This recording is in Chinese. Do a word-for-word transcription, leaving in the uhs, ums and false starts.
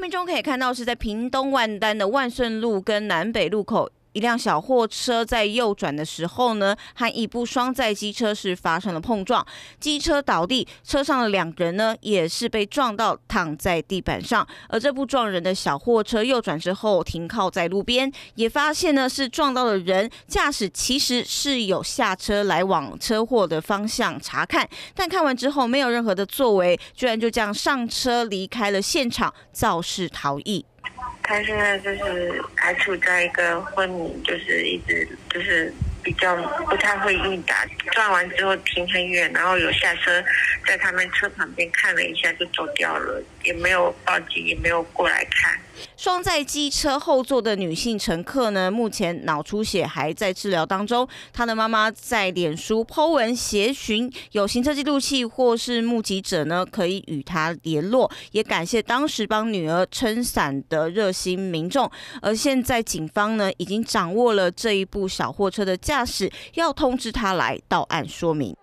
面中可以看到是在屏东万丹的万顺路跟南北路口。 一辆小货车在右转的时候呢，和一部双载机车是发生了碰撞，机车倒地，车上的两人呢也是被撞到躺在地板上。而这部撞人的小货车右转之后停靠在路边，也发现呢是撞到的人驾驶其实是有下车来往车祸的方向查看，但看完之后没有任何的作为，居然就这样上车离开了现场，肇事逃逸。 他现在就是还处在一个昏迷，就是一直就是比较不太会应答。撞完之后停很远，然后有下车在他们车旁边看了一下就走掉了，也没有报警，也没有过来看。双载机车后座的女性乘客呢，目前脑出血还在治疗当中。她的妈妈在脸书 po 文协寻有行车记录器或是目击者呢，可以与她联络。也感谢当时帮女儿撑伞的热心民众。而现在警方呢，已经掌握了这一部小货车的驾驶，要通知他来到案说明。